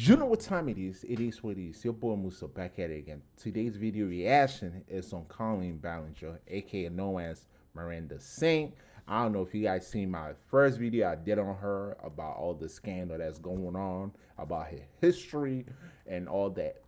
You know what time it is. It is what it is. Your boy Musa back at it again. Today's video reaction is on Colleen Ballinger, aka known as Miranda Sings. I don't know if you guys seen my first video I did on her about all the scandal that's going on, about her history and all that.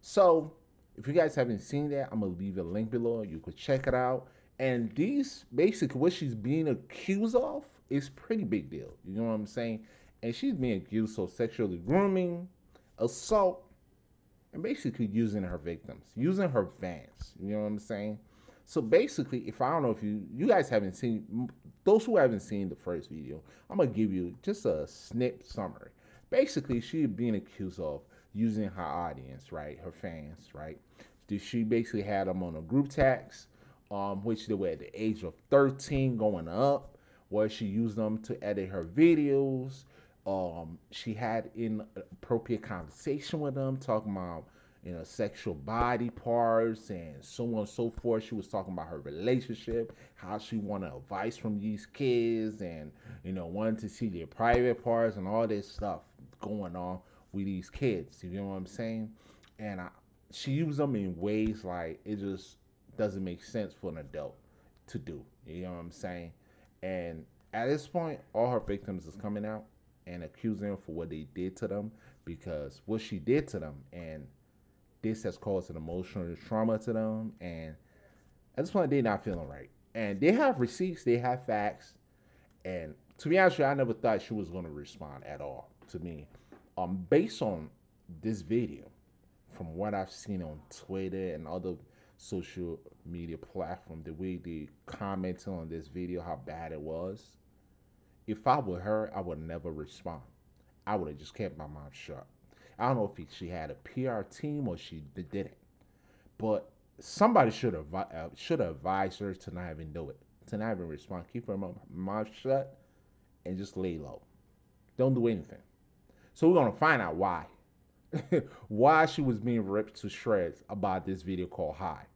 So if you guys haven't seen that, I'm going to leave a link below. You could check it out. And these, basically what she's being accused of is pretty big deal. You know what I'm saying? And she's being accused of sexually grooming, assault, and basically using her victims, using her fans. You know what I'm saying? So basically, if I don't know if you guys haven't seen, those who haven't seen the first video, I'm going to give you just a snip summary. Basically, she's being accused of using her audience, right? Her fans, right? She basically had them on a group text, which they were at the age of 13 going up, where she used them to edit her videos. She had inappropriate conversation with them, talking about, you know, sexual body parts and so on and so forth. She was talking about her relationship, how she wanted advice from these kids, and, you know, wanted to see their private parts and all this stuff going on with these kids. You know what I'm saying? And she used them in ways like it just doesn't make sense for an adult to do. You know what I'm saying? And at this point, all her victims is coming out and accusing them for what they did to them, because what she did to them, and this has caused an emotional trauma to them, and at this point they're not feeling right. And they have receipts, they have facts, and to be honest with you, I never thought she was going to respond at all to me. Based on this video, from what I've seen on Twitter and other social media platforms, the way they commented on this video, how bad it was, if I were her, I would never respond. I would have just kept my mouth shut. I don't know if she had a PR team or she didn't, but somebody should have advised her to not even do it, to not even respond. Keep her mouth shut and just lay low. Don't do anything. So we're going to find out why. Why she was being ripped to shreds about this video called High.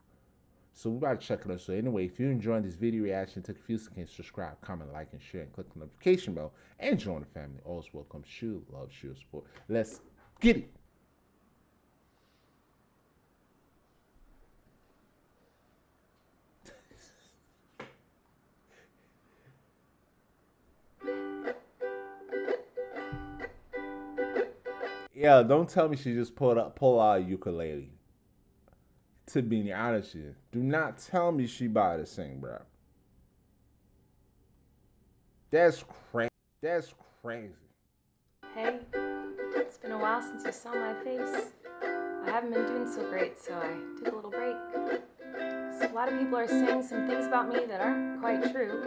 So we gotta check it out. So anyway, if you're enjoying this video reaction, take a few seconds, subscribe, comment, like, and share, and click the notification bell, and join the family. Always welcome. Shoot, love, shoot, support. Let's get it. Yeah, don't tell me she just pulled out a ukulele. To be honest with you, do not tell me she about to sing, bro. That's crazy. That's crazy. Hey, it's been a while since you saw my face. I haven't been doing so great, so I took a little break. So a lot of people are saying some things about me that aren't quite true.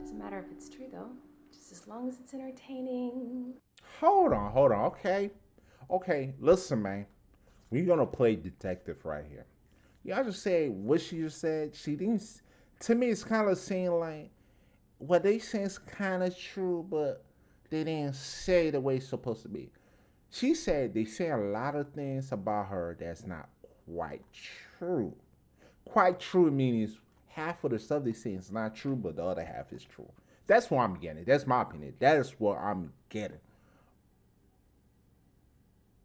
Doesn't matter if it's true though, just as long as it's entertaining. Hold on. Okay. Listen, man. We're gonna play detective right here. Y'all just say what she just said. She didn't. To me, it's kind of saying like what they say is kind of true, but they didn't say the way it's supposed to be. She said they say a lot of things about her that's not quite true. Quite true means half of the stuff they say is not true, but the other half is true. That's what I'm getting. That's my opinion. That is what I'm getting.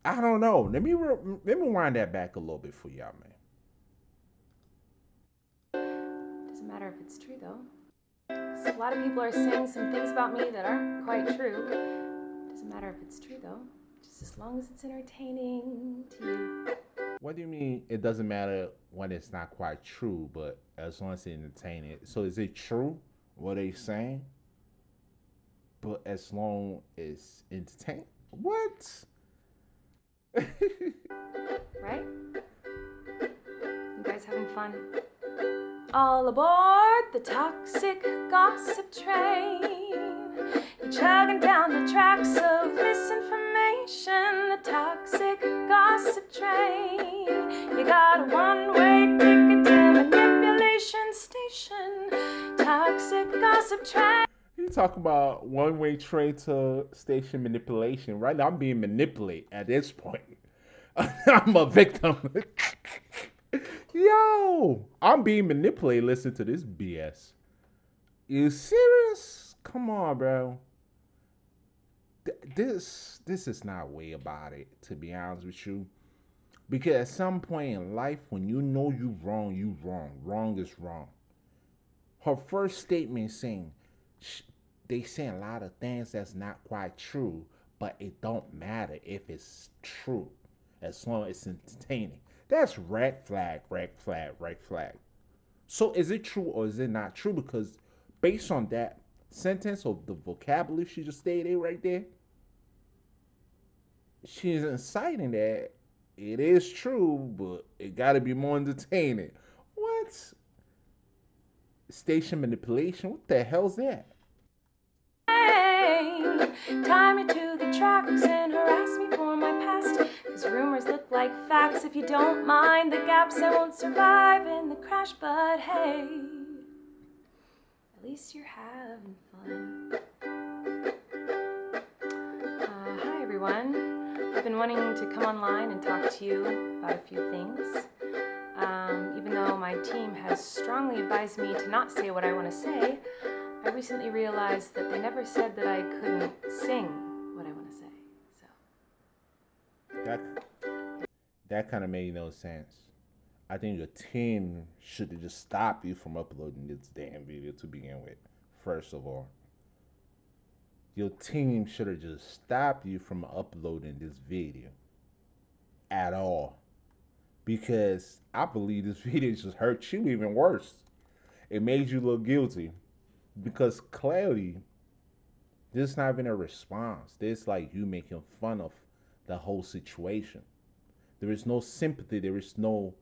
I don't know. Let me wind that back a little bit for y'all, man. Doesn't matter if it's true though. So a lot of people are saying some things about me that aren't quite true. Doesn't matter if it's true though. Just as long as it's entertaining to you. What do you mean? It doesn't matter when it's not quite true, but as long as it's entertaining. So is it true what they saying? But as long as entertaining, what? Right? You guys having fun? All aboard the toxic gossip train. You're chugging down the tracks of misinformation. The toxic gossip train. You got a one-way ticket to manipulation station. Toxic gossip train. You talk about one-way train to station manipulation. Right now, I'm being manipulated at this point. I'm a victim. Yo, I'm being manipulated. Listen to this BS. You serious? Come on, bro. this is not way about it, to be honest with you. Because at some point in life, when you know you wrong. Wrong is wrong. Her first statement saying, they saying a lot of things that's not quite true, but it don't matter if it's true, as long as it's entertaining. That's red flag, red flag, red flag. So is it true or is it not true? Because based on that sentence or the vocabulary she just stated right there, she's inciting that it is true, but it gotta be more entertaining. What? Station manipulation? What the hell's that? Tie me to the tracks and harass me for my past, cause rumors look like facts. If you don't mind the gaps, I won't survive in the crash, but hey, at least you're having fun. Hi everyone, I've been wanting to come online and talk to you about a few things. Even though my team has strongly advised me to not say what I want to say, I recently realized that they never said that I couldn't sing what I want to say, so. That kind of made no sense. I think your team should have just stopped you from uploading this damn video to begin with, first of all. Your team should have just stopped you from uploading this video at all. Because I believe this video just hurt you even worse. It made you look guilty. Because clearly, there's not been a response. There's like you making fun of the whole situation. There is no sympathy. There is no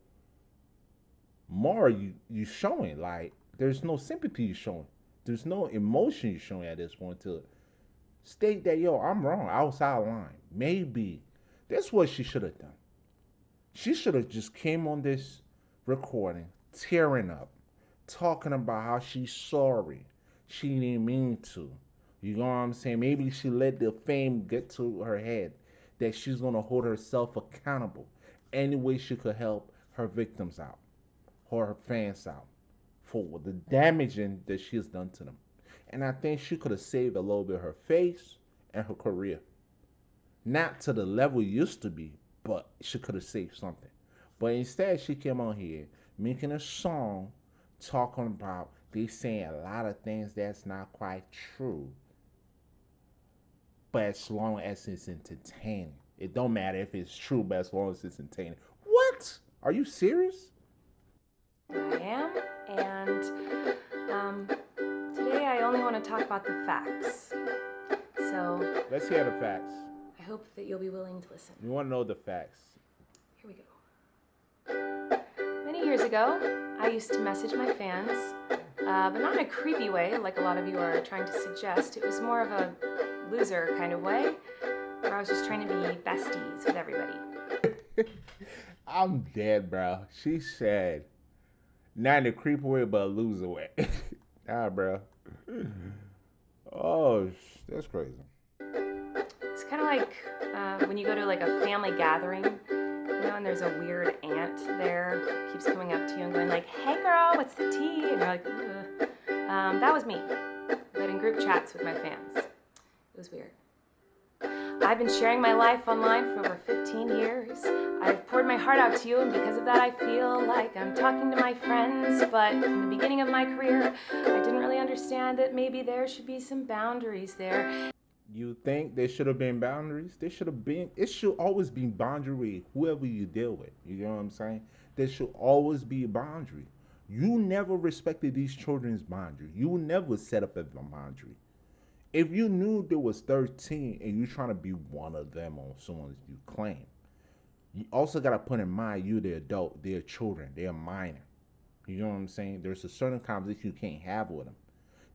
more you showing. Like, there's no sympathy you showing. There's no emotion you showing at this point to state that, yo, I'm wrong, outside line. Maybe. That's what she should have done. She should have just came on this recording, tearing up, talking about how she's sorry. She didn't mean to. You know what I'm saying? Maybe she let the fame get to her head that she's going to hold herself accountable any way she could help her victims out or her fans out for the damaging that she has done to them. And I think she could have saved a little bit of her face and her career. Not to the level it used to be, but she could have saved something. But instead, she came on here making a song talking about they saying a lot of things that's not quite true, but as long as it's entertaining. It don't matter if it's true, but as long as it's entertaining. What? Are you serious? I am, and today I only want to talk about the facts. So let's hear the facts. I hope that you'll be willing to listen. You want to know the facts. Here we go. Many years ago, I used to message my fans, but not in a creepy way, like a lot of you are trying to suggest. It was more of a loser kind of way, where I was just trying to be besties with everybody. I'm dead, bro. She said, not in a creepy way, but a loser way. Nah, bro. Oh, that's crazy. It's kind of like when you go to like a family gathering, you know, and there's a weird aunt there who keeps coming up to you and going like, hey girl, what's the tea? And you're like, ugh. That was me, but in group chats with my fans. It was weird. I've been sharing my life online for over 15 years. I've poured my heart out to you, and because of that, I feel like I'm talking to my friends. But in the beginning of my career, I didn't really understand that maybe there should be some boundaries there. You think there should have been boundaries? There should have been, it should always be boundary whoever you deal with. You know what I'm saying? There should always be a boundary. You never respected these children's boundary. You never set up a boundary. If you knew there was 13 and you're trying to be one of them on someone you claim, you also got to put in mind you're the adult, they're children, they're minor. You know what I'm saying? There's a certain conversation you can't have with them.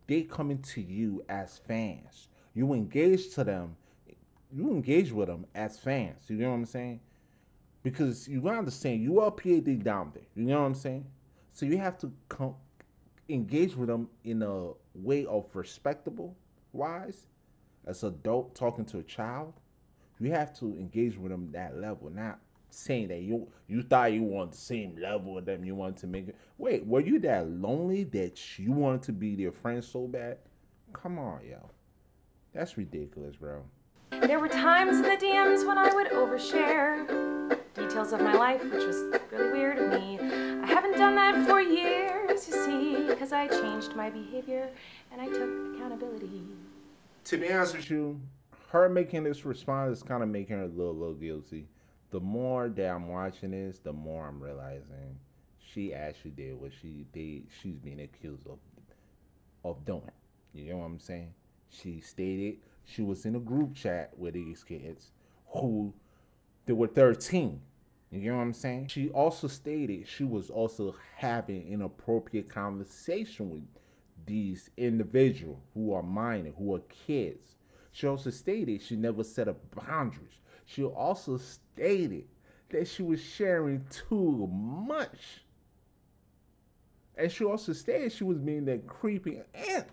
They coming to you as fans. You engage to them, you engage with them as fans. You know what I'm saying? Because you gotta understand, you are PAD down there. You know what I'm saying? So you have to come engage with them in a way of respectable wise, as an adult talking to a child. You have to engage with them that level, not saying that you thought you were on the same level with them. You wanted to make it. Wait, were you that lonely that you wanted to be their friend so bad? Come on, yo. That's ridiculous, bro. There were times in the DMs when I would overshare details of my life, which was really weird of me. I haven't done that for years, you see, because I changed my behavior and I took accountability. To be honest with you, her making this response is kind of making her a little guilty. The more that I'm watching this, the more I'm realizing she actually did what she's being accused of doing. You know what I'm saying? She stated she was in a group chat with these kids who they were 13. You know what I'm saying? She also stated she was also having inappropriate conversation with these individuals who are minor, who are kids. She also stated she never set up boundaries. She also stated that she was sharing too much. And she also stated she was being that creepy aunt.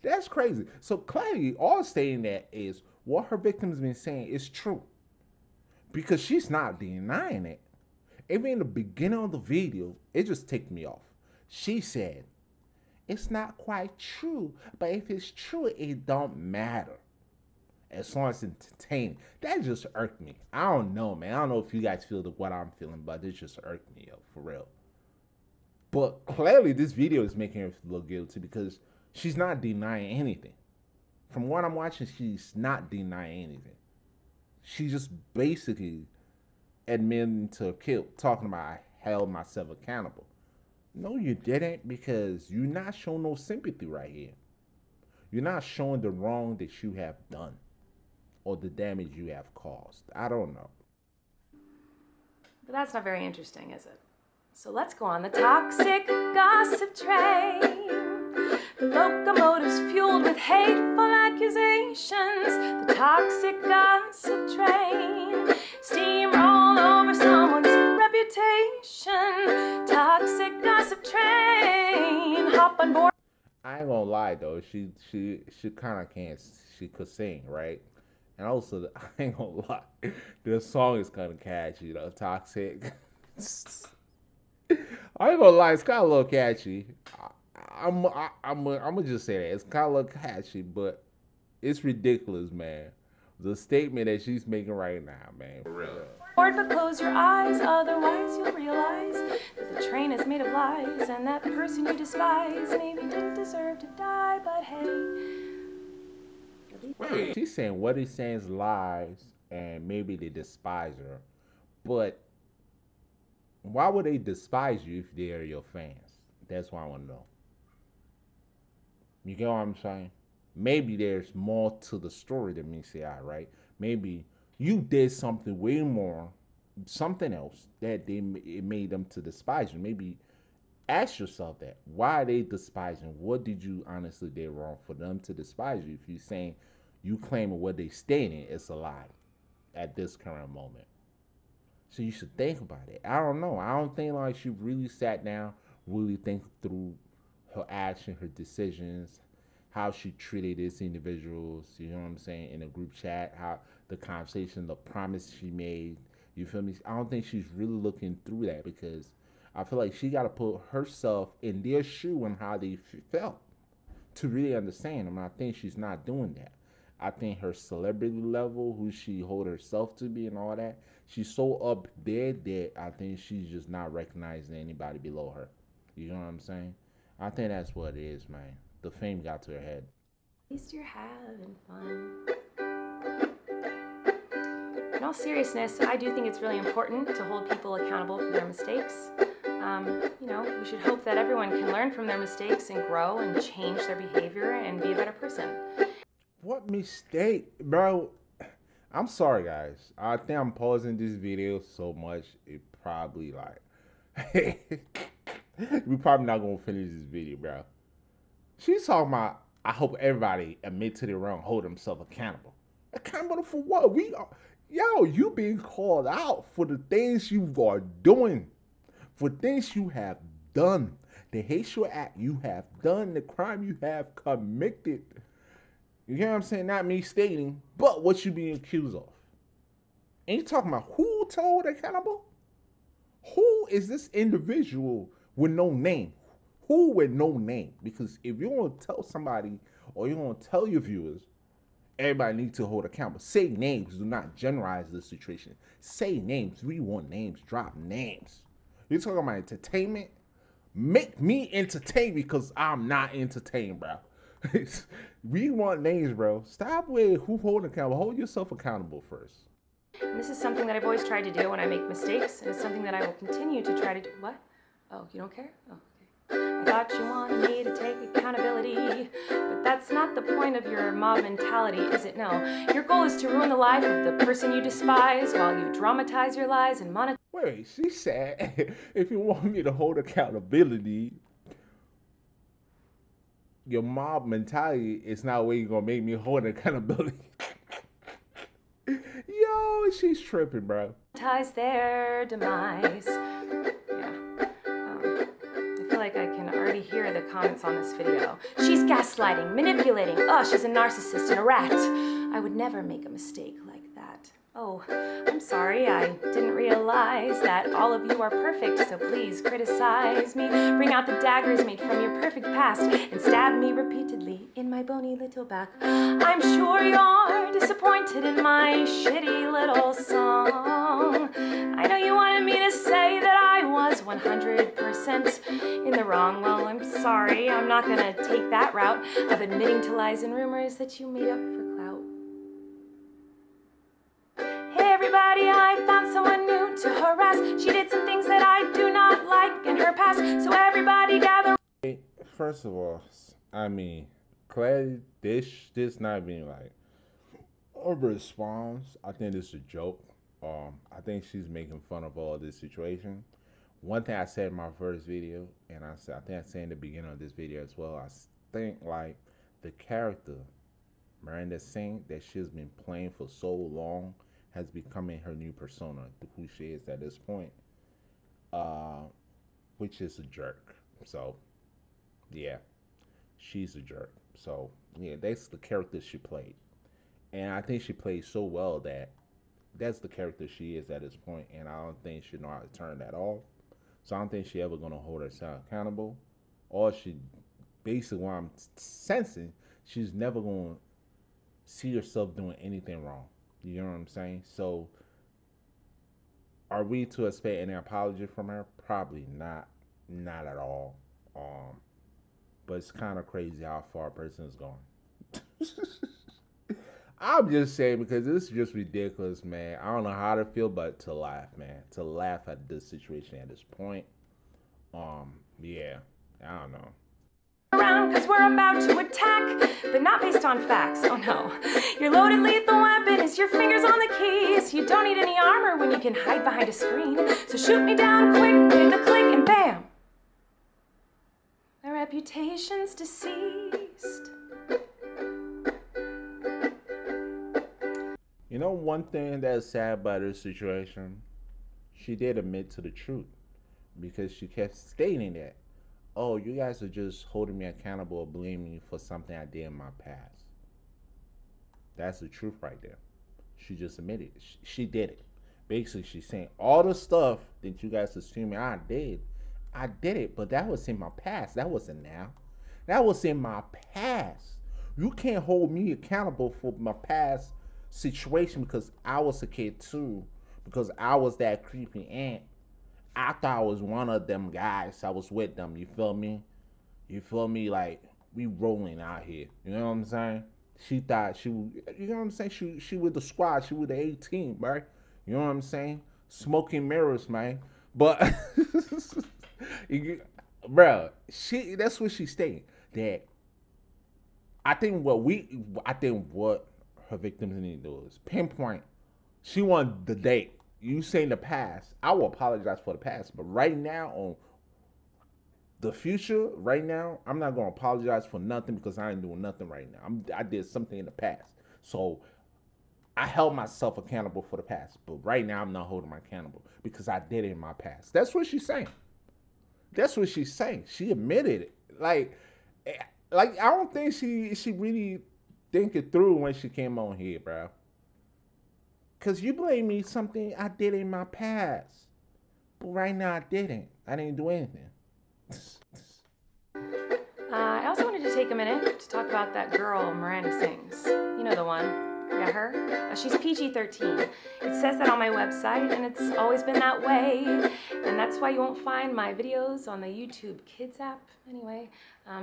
That's crazy. So clearly, all stating that is what her victim's been saying is true. Because she's not denying it. Even in the beginning of the video, it just ticked me off. She said, it's not quite true, but if it's true, it don't matter. As long as it's entertaining. That just irked me. I don't know, man. I don't know if you guys feel what I'm feeling, but this just irked me up, for real. But clearly, this video is making her look guilty because she's not denying anything. From what I'm watching, she's not denying anything. She's just basically admitting to a guilt, talking about I held myself accountable. No, you didn't, because you're not showing no sympathy right here. You're not showing the wrong that you have done or the damage you have caused. I don't know. But that's not very interesting, is it? So let's go on the toxic gossip train. The locomotive's fueled with hateful accusations. The toxic gossip train. Steamroll over someone's reputation. Toxic gossip train. Hop on board. I ain't gonna lie though, she kind of can't. She could sing, right? And also, I ain't gonna lie, the song is kind of catchy though. Toxic. I ain't gonna lie, it's kind of a little catchy. I'm gonna just say that it's kind of look catchy, but it's ridiculous, man. The statement that she's making right now, man. For real. But close your eyes, otherwise you'll realize that the train is made of lies, and that person you despise maybe didn't deserve to die, but hey. Wait. She's saying what he's saying is lies, and maybe they despise her, but why would they despise you if they are your fans? That's why I want to know. You get what I'm saying? Maybe there's more to the story than me say I, right? Maybe you did something way more, something else that it made them to despise you. Maybe ask yourself that. Why are they despising? What did you honestly do wrong for them to despise you? If you're saying you claiming what they stating is a lie at this current moment. So you should think about it. I don't know. I don't think like she really sat down, really think through her action, her decisions, how she treated these individuals, you know what I'm saying, in a group chat, how the conversation, the promise she made, you feel me? I don't think she's really looking through that because I feel like she got to put herself in their shoe and how they felt to really understand them. I think she's not doing that. I think her celebrity level, who she hold herself to be and all that, she's so up there that I think she's just not recognizing anybody below her. You know what I'm saying? I think that's what it is, man. The fame got to her head. At least you're having fun. In all seriousness, I do think it's really important to hold people accountable for their mistakes. You know, we should hope that everyone can learn from their mistakes and grow and change their behavior and be a better person. What mistake, bro? I'm sorry, guys. I think I'm pausing this video so much, it probably like... We're probably not gonna finish this video, bro. She's talking about, I hope everybody admit to their wrong, hold themselves accountable. Accountable for what? We are, yo, you being called out for the things you are doing, for things you have done, the hateful act you have done, the crime you have committed. You hear what I'm saying? Not me stating, but what you being accused of. And you talking about who told accountable? Who is this individual? With no name. Who with no name? Because if you're going to tell somebody or you're going to tell your viewers, Everybody needs to hold accountable. Say names. Do not generalize this situation. Say names. We want names. Drop names. You're talking about entertainment? Make me entertain because I'm not entertained, bro. We want names, bro. Stop with who holding accountable. Hold yourself accountable first. And this is something that I've always tried to do when I make mistakes, and it's something that I will continue to try to do. What? Oh, you don't care? Oh, okay. I thought you wanted me to take accountability, but that's not the point of your mob mentality, is it? No. Your goal is to ruin the life of the person you despise while you dramatize your lies and monetize. Wait, she said, if you want me to hold accountability, your mob mentality is not where you're gonna make me hold accountability. Yo, she's tripping, bro. Ties their demise. Yeah. I feel like I can already hear the comments on this video. She's gaslighting, manipulating. Oh, she's a narcissist and a rat. I would never make a mistake like that. Oh, I'm sorry, I didn't realize that all of you are perfect, so please criticize me. Bring out the daggers made from your perfect past and stab me repeatedly in my bony little back. I'm sure you're disappointed in my shitty little song. I know you wanted me to say that I was 100% in the wrong. Well, I'm sorry, I'm not gonna take that route of admitting to lies and rumors that you made up for. I found someone new to harass. She did some things that I do not like in her past. So everybody gather. First of all, I mean, Claire, this not being like a response. I think this is a joke. I think she's making fun of all this situation. One thing I said in my first video, and I think I said in the beginning of this video as well. I think like the character Miranda Sings that she's been playing for so long has becoming her new persona, who she is at this point, which is a jerk. So, yeah, she's a jerk. So, yeah, that's the character she played. And I think she played so well that that's the character she is at this point, and I don't think she know how to turn that off. So I don't think she ever going to hold herself accountable. Or she, basically what I'm sensing, she's never going to see herself doing anything wrong. You know what I'm saying? So, are we to expect any apology from her? Probably not. Not at all. But it's kind of crazy how far a person is going. I'm just saying, because this is just ridiculous, man. I don't know how to feel, but to laugh, man. To laugh at this situation at this point. Yeah. I don't know. Around, because we're about to attack, but not based on facts. Oh no. Your loaded lethal weapon is your fingers on the keys. You don't need any armor when you can hide behind a screen. So shoot me down quick, do the click, and bam. My reputation's deceased. You know one thing that's sad about this situation? She did admit to the truth, because she kept stating that, oh, you guys are just holding me accountable or blaming me for something I did in my past. That's the truth right there. She just admitted it. She did it. Basically, she's saying all the stuff that you guys assuming I did it, but that was in my past. That wasn't now. That was in my past. You can't hold me accountable for my past situation because I was a kid too, because I was that creepy aunt. I thought I was one of them guys. I was with them. You feel me? You feel me? Like, we rolling out here. You know what I'm saying? She thought she would, you know what I'm saying? She with the squad. She with the 18, right? You know what I'm saying? Smoking mirrors, man. But, bro, that's what she's stating. That I think what her victims need to do is pinpoint. She wanted the date. You say in the past, I will apologize for the past, but right now on the future, right now, I'm not gonna apologize for nothing because I ain't doing nothing right now. I did something in the past, so I held myself accountable for the past, but right now I'm not holding my accountable because I did it in my past. That's what she's saying. That's what she's saying. She admitted it. Like I don't think she really think it through when she came on here, bro. Because you blame me something I did in my past. But right now I didn't. I didn't do anything. I I also wanted to take a minute to talk about that girl, Miranda Sings. You know the one. Yeah, her? She's PG-13. It says that on my website, and it's always been that way. And that's why you won't find my videos on the YouTube Kids app. Anyway, I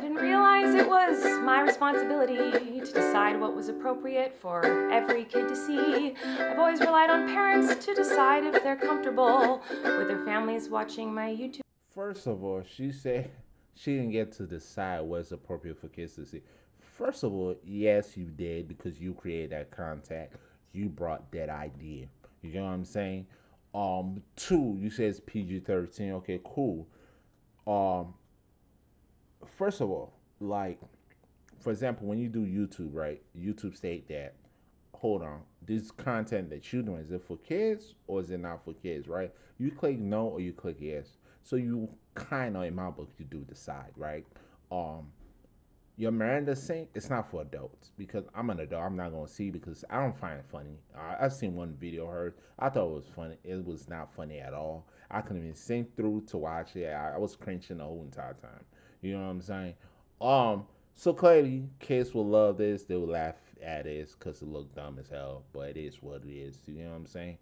didn't realize it was my responsibility to decide what was appropriate for every kid to see. I've always relied on parents to decide if they're comfortable with their families watching my YouTube. First of all, she said she didn't get to decide what's appropriate for kids to see. First of all, yes, you did, because you created that content. You brought that idea. You know what I'm saying? Two, you said it's PG-13. Okay, cool. First of all, like, for example, when you do YouTube, right? YouTube state that, hold on, this content that you're doing, is it for kids or is it not for kids, right? You click no or you click yes. So you kind of, in my book, you do decide, right? Your Miranda Sings, it's not for adults, because I'm an adult. I'm not going to see, because I don't find it funny. I've seen one video of hers. I thought it was funny. It was not funny at all. I couldn't even sink through to watch it. I was cringing the whole entire time. You know what I'm saying? So clearly, kids will love this. They will laugh at this because it looked dumb as hell. But it is what it is. You know what I'm saying?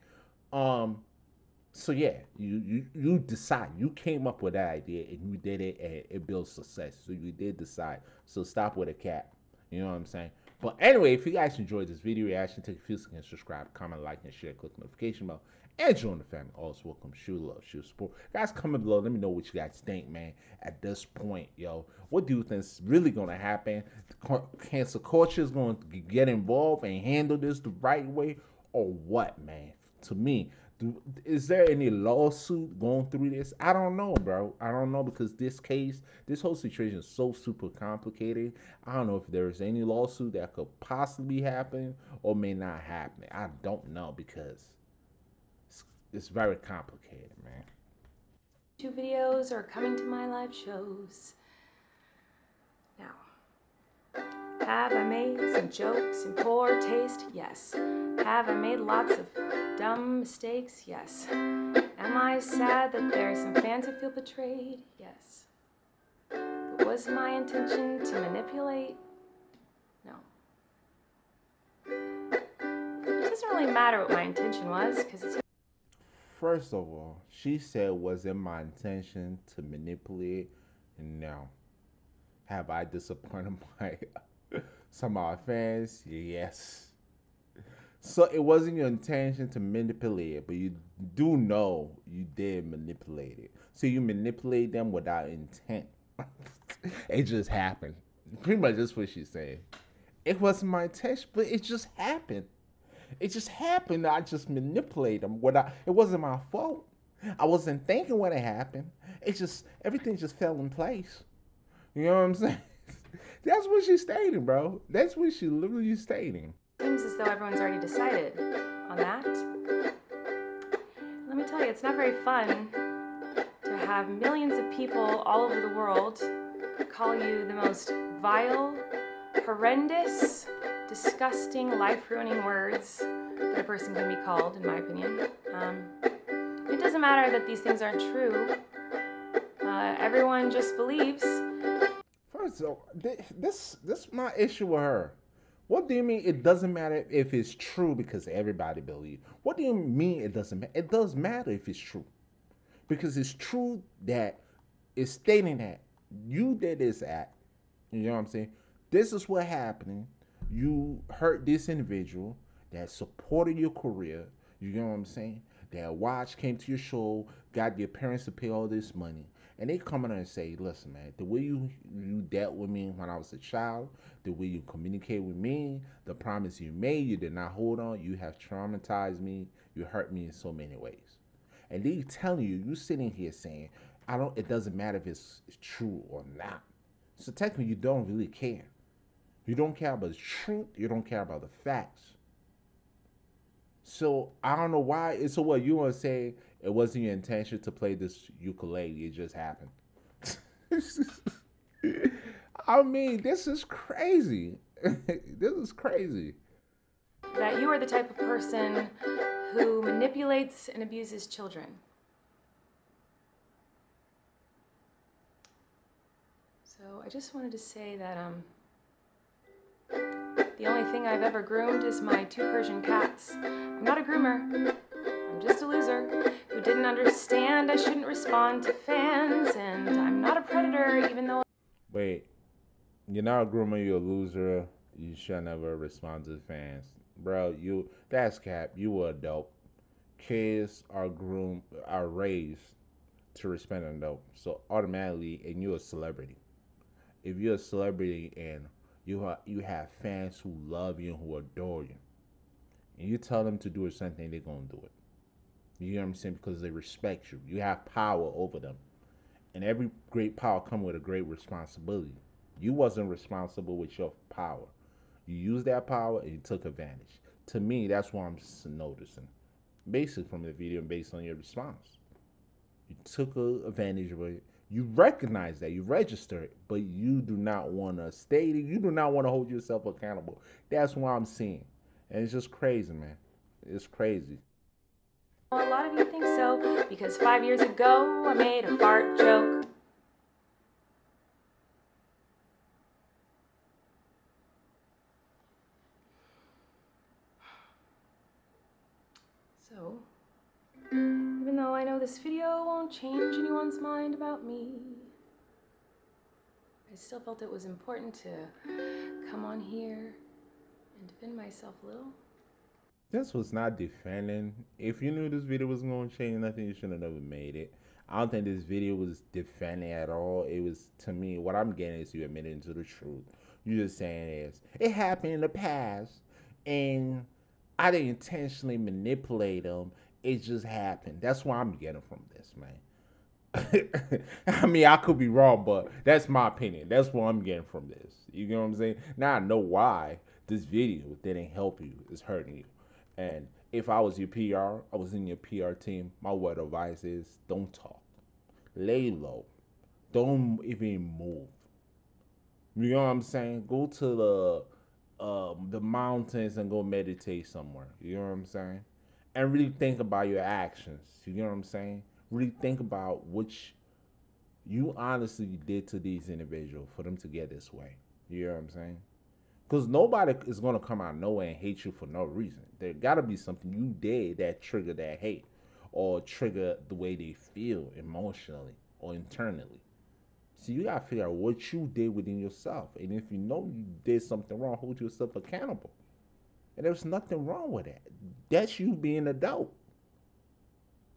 So yeah, you decide. You came up with that idea and you did it, and it built success. So you did decide. So stop with a cap. You know what I'm saying? But anyway, if you guys enjoyed this video reaction, take a few seconds, subscribe, comment, like, and share. Click the notification bell and join the family. Always welcome. Show love, show support. Guys, comment below. Let me know what you guys think, man. At this point, yo, what do you think is really gonna happen? Cancel culture is gonna get involved and handle this the right way, or what, man? To me, is there any lawsuit going through this? I don't know, bro. I don't know, because this case, this whole situation is so super complicated. I don't know if there's any lawsuit that could possibly happen or may not happen. I don't know, because it's very complicated, man. YouTube videos are coming to my live shows. Now, have I made some jokes in poor taste? Yes. Have I made lots of dumb mistakes? Yes. Am I sad that there are some fans who feel betrayed? Yes. But was my intention to manipulate? No. It doesn't really matter what my intention was, because it's... First of all, she said, was it my intention to manipulate? No. Have I disappointed some of my fans? Yes. So it wasn't your intention to manipulate it, but you do know you did manipulate it. So you manipulate them without intent. It just happened. Pretty much that's what she's saying. It wasn't my intention, but it just happened. It just happened. I just manipulated them without. It wasn't my fault. I wasn't thinking when it happened. It just, everything just fell in place. You know what I'm saying? That's what she's stating, bro. That's what she literally stating. Seems as though everyone's already decided on that. Let me tell you, it's not very fun to have millions of people all over the world call you the most vile, horrendous, disgusting, life-ruining words that a person can be called, in my opinion. It doesn't matter that these things aren't true. Everyone just believes. First of all, this is my issue with her. What do you mean it doesn't matter if it's true, because everybody believes? What do you mean it doesn't matter? It does matter if it's true. Because it's true that it's stating that you did this act. You know what I'm saying? This is what happened. You hurt this individual that supported your career. You know what I'm saying? That watched, came to your show, got your parents to pay all this money. And they come in and say, listen, man, the way you dealt with me when I was a child, the way you communicate with me, the promise you made, you did not hold on, you have traumatized me, you hurt me in so many ways. And they telling you, you sitting here saying, it doesn't matter if it's true or not. So technically, you don't really care. You don't care about the truth. You don't care about the facts. So I don't know why. So what you want to say? It wasn't your intention to play this ukulele. It just happened. I mean, this is crazy. This is crazy. That you are the type of person who manipulates and abuses children. So So I just wanted to say that the only thing I've ever groomed is my two Persian cats. I'm not a groomer, I'm just a loser who didn't understand I shouldn't respond to fans, and I'm not a predator even though... Wait, you're not a groomer, you're a loser, you should never respond to fans. Bro, that's cap, you were adult. Kids are raised to respect an adult. So automatically, and you're a celebrity. If you're a celebrity and you have fans who love you, who adore you, and you tell them to do something, they're going to do it. You know what I'm saying? Because they respect you. You have power over them. And every great power comes with a great responsibility. You wasn't responsible with your power. You used that power and you took advantage. To me, that's what I'm noticing. Basically from the video, based on your response. You took advantage of it. You recognize that. You register it. But you do not want to stay. You do not want to hold yourself accountable. That's what I'm seeing. And it's just crazy, man. It's crazy. Well, a lot of you think so because 5 years ago, I made a fart joke. So, even though I know this video won't change anyone's mind about me, I still felt it was important to come on here and defend myself a little. This was not defending. If you knew this video was going to change nothing, you should have never made it. I don't think this video was defending at all. It was, to me, what I'm getting is you admitting to the truth. You're just saying is, it happened in the past, and I didn't intentionally manipulate them. It just happened. That's what I'm getting from this, man. I mean, I could be wrong, but that's my opinion. That's what I'm getting from this. You know what I'm saying? Now I know why this video didn't help you. It's hurting you. And if I was your PR, I was in your PR team, my word of advice is don't talk. Lay low. Don't even move. You know what I'm saying? Go to the mountains and go meditate somewhere. You know what I'm saying? And really think about your actions. You know what I'm saying? Really think about what you honestly did to these individuals for them to get this way. You know what I'm saying? Because nobody is going to come out of nowhere and hate you for no reason. There got to be something you did that triggered that hate or trigger the way they feel emotionally or internally. So you gotta figure out what you did within yourself. And if you know you did something wrong, hold yourself accountable. And there's nothing wrong with that. That's you being an adult.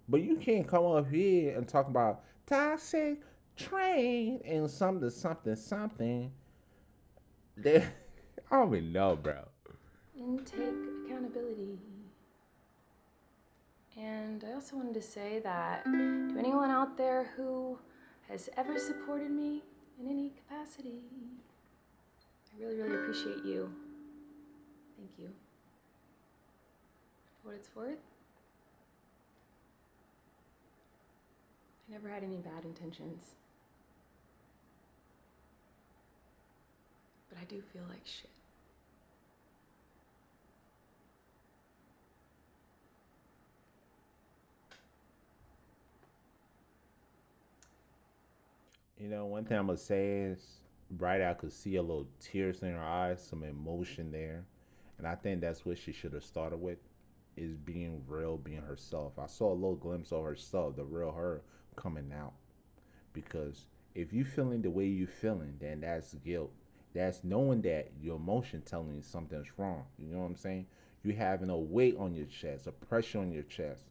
But you can't come up here and talk about toxic train and something. I don't even know, bro. And take accountability. And I also wanted to say that to anyone out there who has ever supported me in any capacity, I really, really appreciate you. Thank you. For what it's worth, I never had any bad intentions. But I do feel like shit. You know, one thing I'm going to say is, right, I could see a little tears in her eyes, some emotion there. And I think that's what she should have started with, is being real, being herself. I saw a little glimpse of herself, the real her, coming out. Because if you're feeling the way you're feeling, then that's guilt. That's knowing that your emotion telling you something's wrong. You know what I'm saying? You're having a weight on your chest, a pressure on your chest.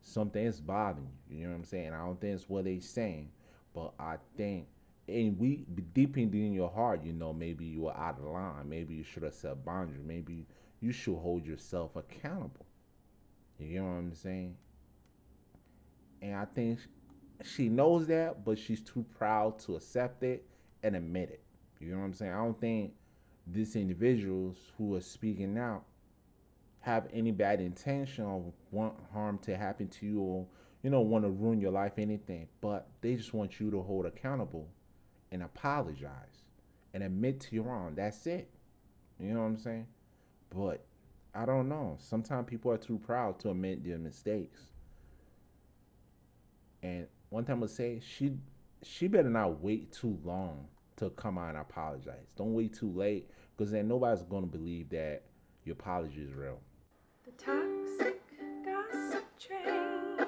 Something is bothering you. You know what I'm saying? I don't think it's what they're saying. But I think, and we deep in your heart, you know, maybe you were out of line. Maybe you should have set boundaries. Maybe you should hold yourself accountable. You know what I'm saying? And I think she knows that, but she's too proud to accept it and admit it. You know what I'm saying? I don't think these individuals who are speaking out have any bad intention or want harm to happen to you or, you don't want to ruin your life, anything, but they just want you to hold accountable and apologize and admit to your wrong. That's it. You know what I'm saying? But I don't know. Sometimes people are too proud to admit their mistakes. And one time I say, she better not wait too long to come out and apologize. Don't wait too late, because then nobody's going to believe that your apology is real. The toxic gossip train,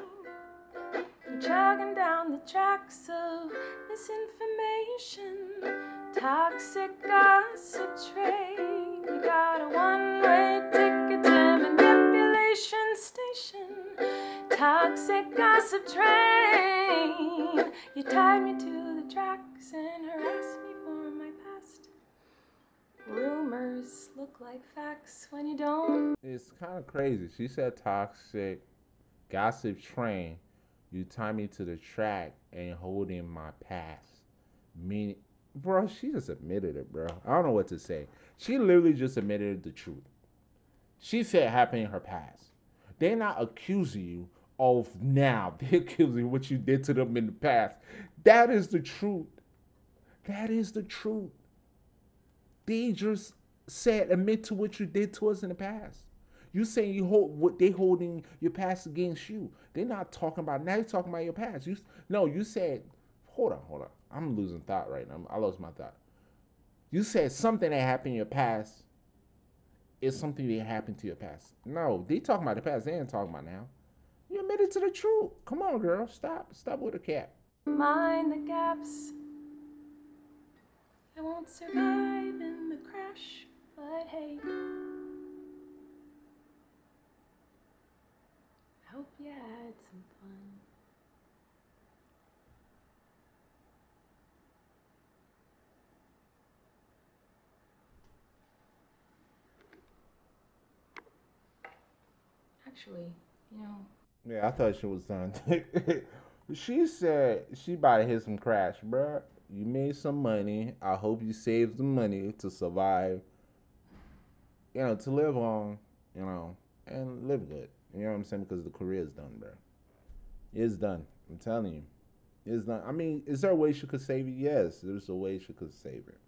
jogging down the tracks of misinformation. Toxic gossip train, you got a one-way ticket to manipulation station. Toxic gossip train, you tied me to the tracks and harassed me for my past. Rumors look like facts when you don't. It's kind of crazy. She said toxic gossip train, you tied me to the track and holding my past. Meaning, bro, she just admitted it, bro. I don't know what to say. She literally just admitted the truth. She said it happened in her past. They're not accusing you of now. They're accusing you of what you did to them in the past. That is the truth. That is the truth. They just said, admit to what you did to us in the past. You saying you hold what they holding your past against you. They're not talking about now. You're talking about your past. You no, you said. Hold on, hold on. I'm losing thought right now. I lost my thought. You said something that happened in your past is something that happened to your past. No, they talking about the past. They ain't talking about now. You admitted to the truth. Come on, girl. Stop. Stop with the cap. Mind the gaps. I won't survive in the crash, but hey. I hope you had some fun. Actually, you know. Yeah, I thought she was done. She said she about to hit some crash, bruh. You made some money. I hope you saved the money to survive. You know, to live on, you know, and live good. You know what I'm saying? Because the career is done, bruh. It's done. I'm telling you. It's done. I mean, is there a way she could save it? Yes, there's a way she could save it.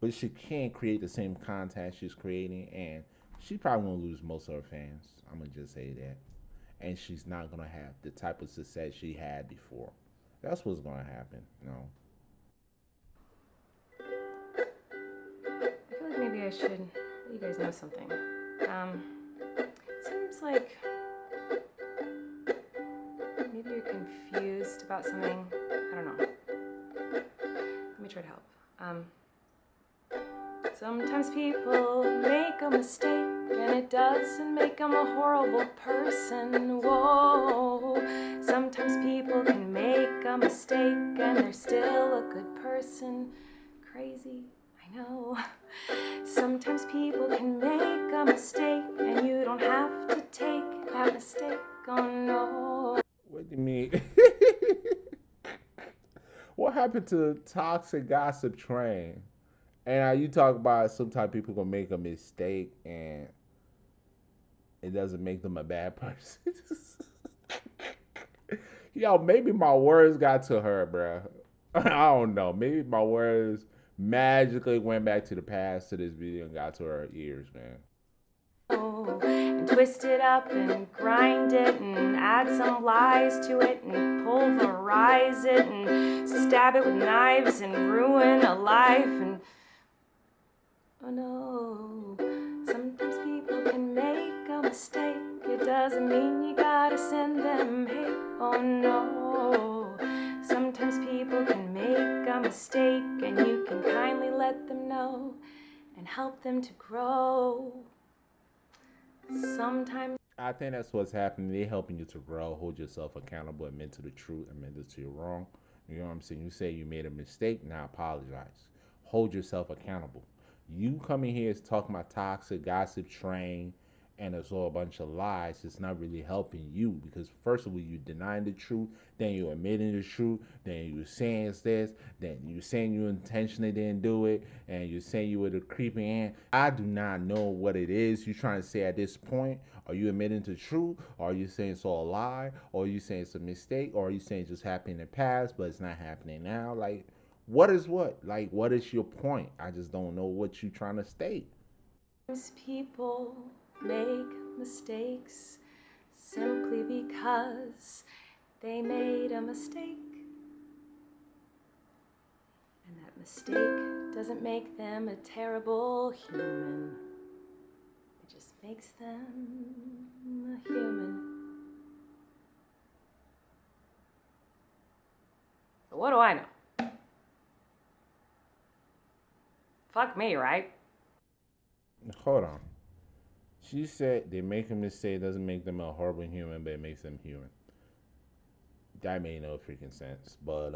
But she can't create the same content she's creating, and she probably gonna lose most of her fans. I'm gonna just say that. And she's not gonna have the type of success she had before. That's what's gonna happen, you know. I feel like maybe I should let you guys know something. It seems like maybe you're confused about something. I don't know. Let me try to help. Sometimes people make a mistake, and it doesn't make them a horrible person, whoa. Sometimes people can make a mistake, and they're still a good person. Crazy, I know. Sometimes people can make a mistake, and you don't have to take that mistake, oh no. What do you mean? What happened to the toxic gossip train? And you talk about sometimes people gonna make a mistake and it doesn't make them a bad person. Yo, maybe my words got to her, bro. I don't know. Maybe my words magically went back to the past to this video and got to her ears, man. Oh, and twist it up and grind it and add some lies to it and pulverize it and stab it with knives and ruin a life and... Oh no, sometimes people can make a mistake. It doesn't mean you gotta send them hate. Oh no, sometimes people can make a mistake, and you can kindly let them know and help them to grow. Sometimes I think that's what's happening. They're helping you to grow, hold yourself accountable, admit to the truth, admit to your wrong. You know what I'm saying? You say you made a mistake, now apologize. Hold yourself accountable. You coming here is talking about toxic gossip train and it's all a bunch of lies. It's not really helping you, because first of all, you denying the truth, then you're admitting the truth, then you're saying it's this, then you're saying you intentionally didn't do it, and you're saying you were the creepy aunt. I do not know what it is you're trying to say at this point. Are you admitting the truth? Or are you saying it's all a lie? Or are you saying it's a mistake? Or are you saying it just happened in the past but it's not happening now? Like, what is what? Like, what is your point? I just don't know what you're trying to state. People make mistakes simply because they made a mistake. And that mistake doesn't make them a terrible human. It just makes them a human. But what do I know? Fuck me, right? Hold on. She said they make a mistake doesn't make them a horrible human, but it makes them human. That made no freaking sense, but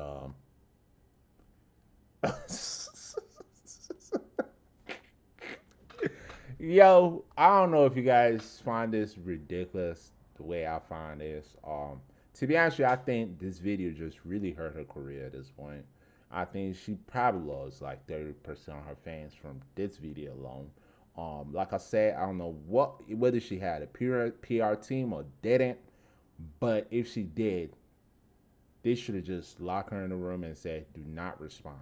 yo, I don't know if you guys find this ridiculous the way I find this. To be honest with you, I think this video just really hurt her career at this point. I think she probably lost like 30% of her fans from this video alone. Like I said, I don't know whether she had a PR team or didn't, but if she did, they should have just locked her in the room and said, do not respond.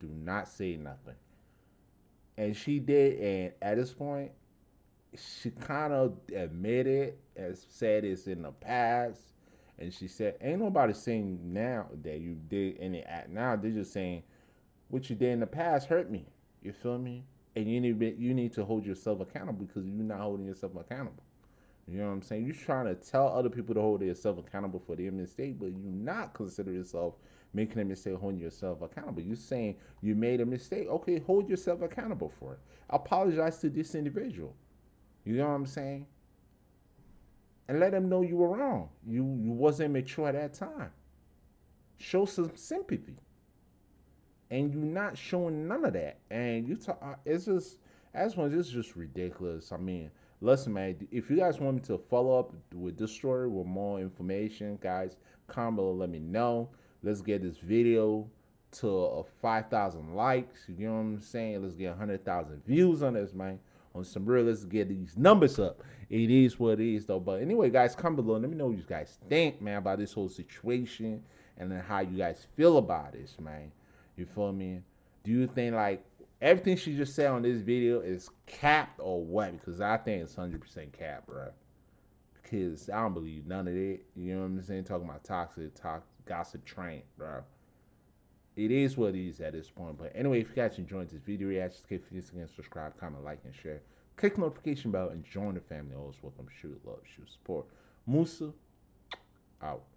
Do not say nothing. And she did, and at this point, she kind of admitted and said it's in the past. And she said, ain't nobody saying now that you did any act now. They're just saying, what you did in the past hurt me. You feel me? And you need to hold yourself accountable because you're not holding yourself accountable. You know what I'm saying? You're trying to tell other people to hold yourself accountable for their mistake, but you not consider yourself making a mistake, holding yourself accountable. You're saying you made a mistake. Okay, hold yourself accountable for it. Apologize to this individual. You know what I'm saying? And let them know you were wrong. You wasn't mature at that time. Show some sympathy. And you're not showing none of that. And you talk, it's just, as well, it's just ridiculous. I mean, listen, man, if you guys want me to follow up with this story with more information, guys, comment below, let me know. Let's get this video to 5,000 likes. You know what I'm saying? Let's get 100,000 views on this, man. On some real, let's get these numbers up. It is what it is, though. But anyway, guys, comment below and let me know what you guys think, man, about this whole situation and then how you guys feel about this, man. You feel me? Do you think, like, everything she just said on this video is capped or what? Because I think it's 100% capped, bro. Because I don't believe none of it. You know what I'm saying? Talking about toxic gossip train, bro. It is what it is at this point. But anyway, if you guys enjoyed this video reaction, click this again, subscribe, comment, like, and share. Click the notification bell and join the family. Always welcome. Shoot love, shoot support. Musa, out.